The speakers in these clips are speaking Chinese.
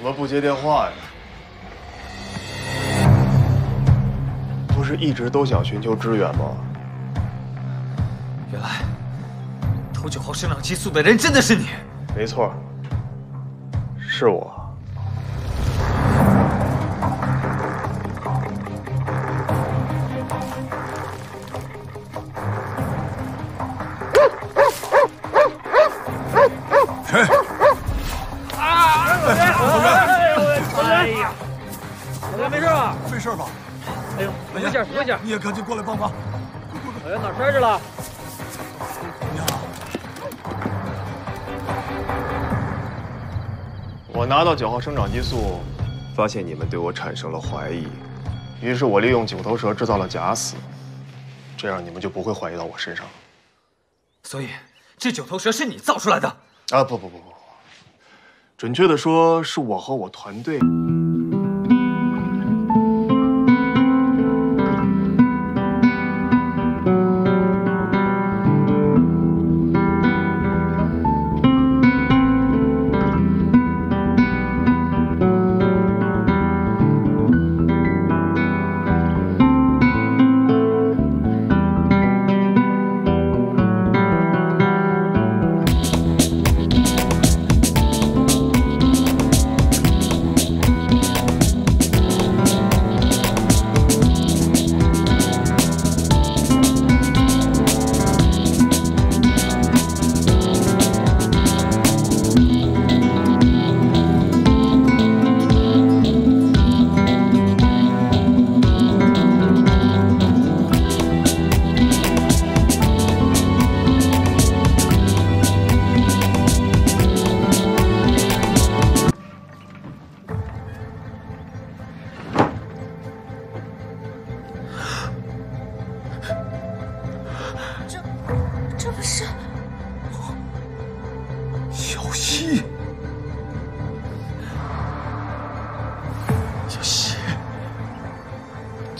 怎么不接电话呀？不是一直都想寻求支援吗？原来偷9号生长激素的人真的是你。没错，是我。 你也赶紧过来帮忙！哎呀，哪摔着了？你好，我拿到9号生长激素，发现你们对我产生了怀疑，于是我利用九头蛇制造了假死，这样你们就不会怀疑到我身上了。所以，这九头蛇是你造出来的？啊，不，准确的说，是我和我团队。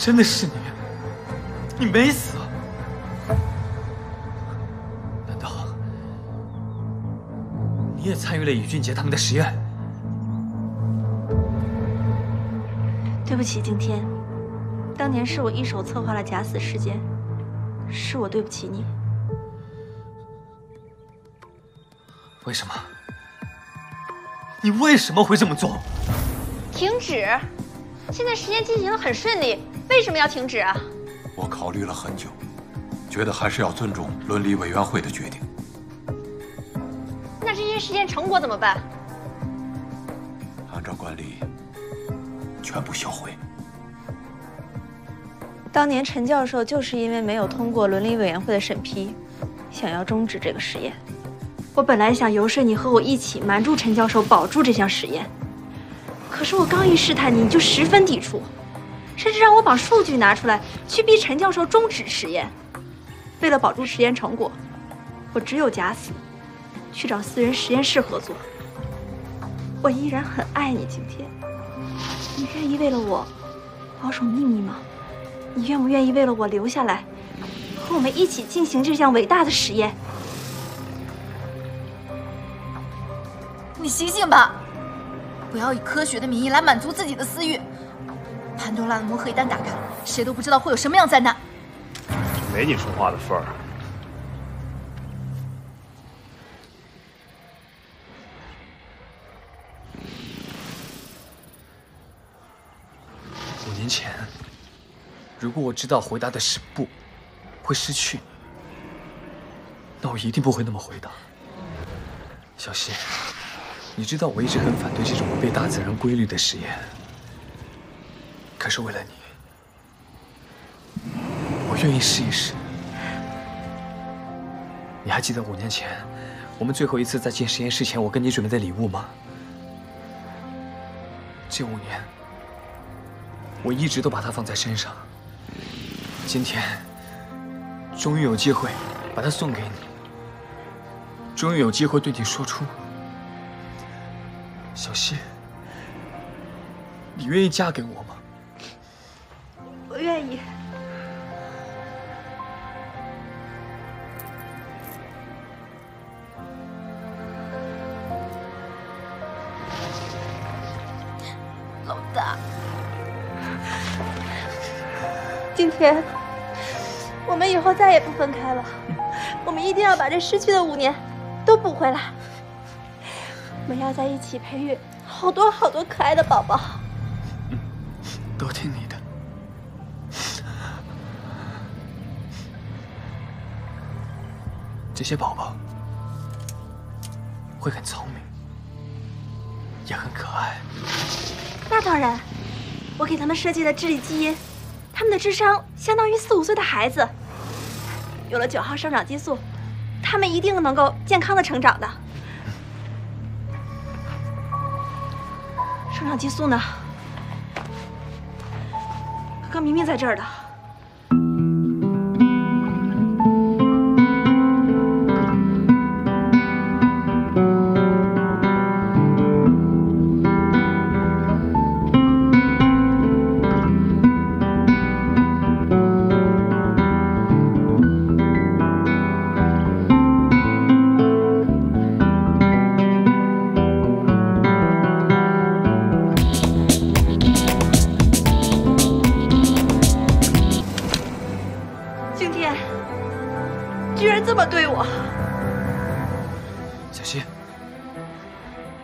真的是你，你没死？难道你也参与了宇俊杰他们的实验？对不起，景天，当年是我一手策划了假死事件，是我对不起你。为什么？你为什么会这么做？停止！现在实验进行得很顺利。 为什么要停止啊？我考虑了很久，觉得还是要尊重伦理委员会的决定。那这些实验成果怎么办？按照惯例，全部销毁。当年陈教授就是因为没有通过伦理委员会的审批，想要终止这个实验。我本来想游说你和我一起瞒住陈教授，保住这项实验。可是我刚一试探你，你就十分抵触。 甚至让我把数据拿出来，去逼陈教授终止实验。为了保住实验成果，我只有假死，去找私人实验室合作。我依然很爱你，景天，你愿意为了我保守秘密吗？你愿不愿意为了我留下来，和我们一起进行这项伟大的实验？你醒醒吧，不要以科学的名义来满足自己的私欲。 潘多拉的魔盒一旦打开，谁都不知道会有什么样灾难。没你说话的份儿。5年前，如果我知道回答的是不，会失去你，那我一定不会那么回答。小希，你知道我一直很反对这种违背大自然规律的实验。 可是为了你，我愿意试一试。你还记得5年前我们最后一次在进实验室前，我跟你准备的礼物吗？这5年，我一直都把它放在身上。今天，终于有机会把它送给你，终于有机会对你说出，小希，你愿意嫁给我吗？ 我愿意。老大，今天我们以后再也不分开了，我们一定要把这失去的5年都补回来。我们要在一起培育好多好多可爱的宝宝。都听你的。 这些宝宝会很聪明，也很可爱。那当然，我给他们设计的智力基因，他们的智商相当于4、5岁的孩子。有了9号生长激素，他们一定能够健康的成长的。生长激素呢？刚刚明明在这儿的。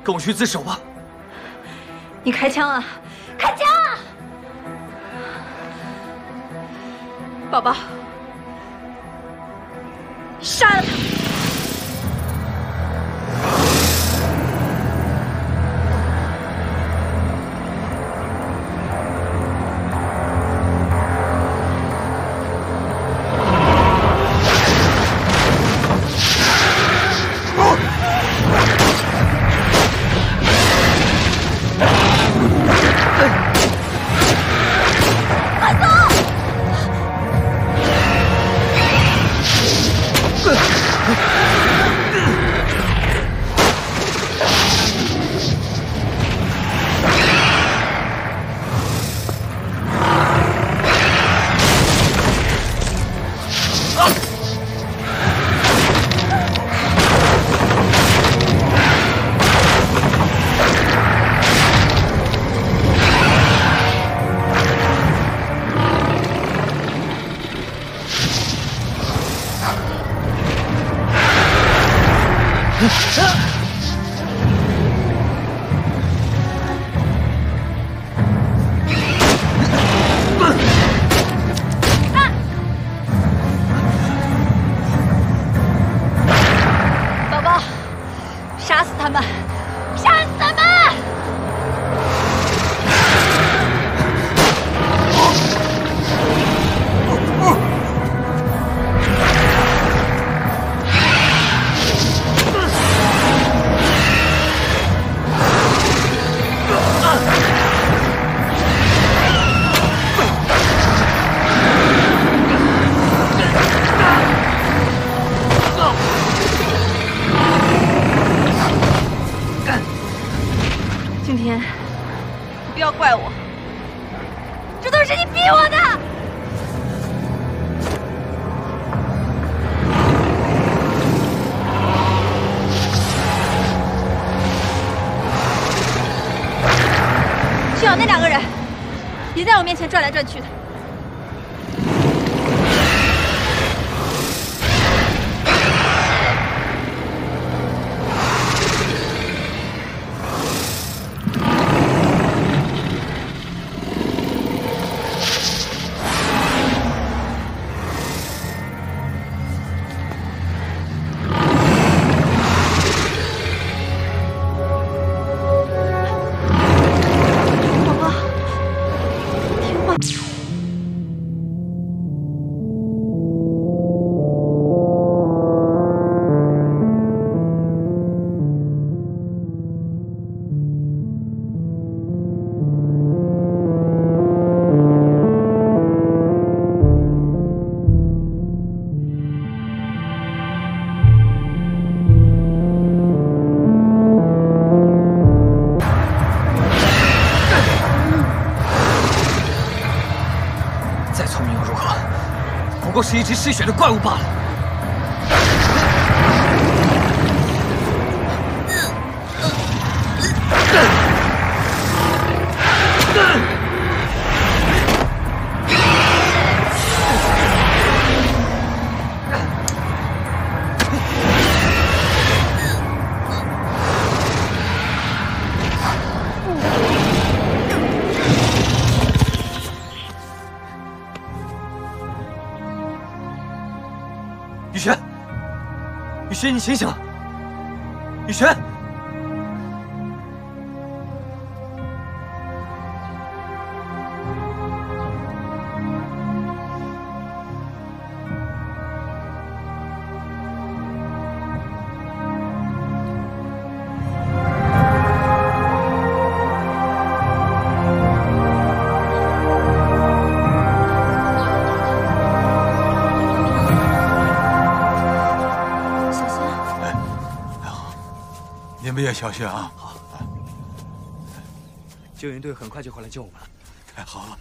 跟我去自首吧！你开枪啊！开枪啊！宝宝，杀了他！ 转来转去的。 不过是一只嗜血的怪物罢了。雨轩，你醒醒！雨轩，你们也小心啊！好，救援队很快就会来救我们了。太好了。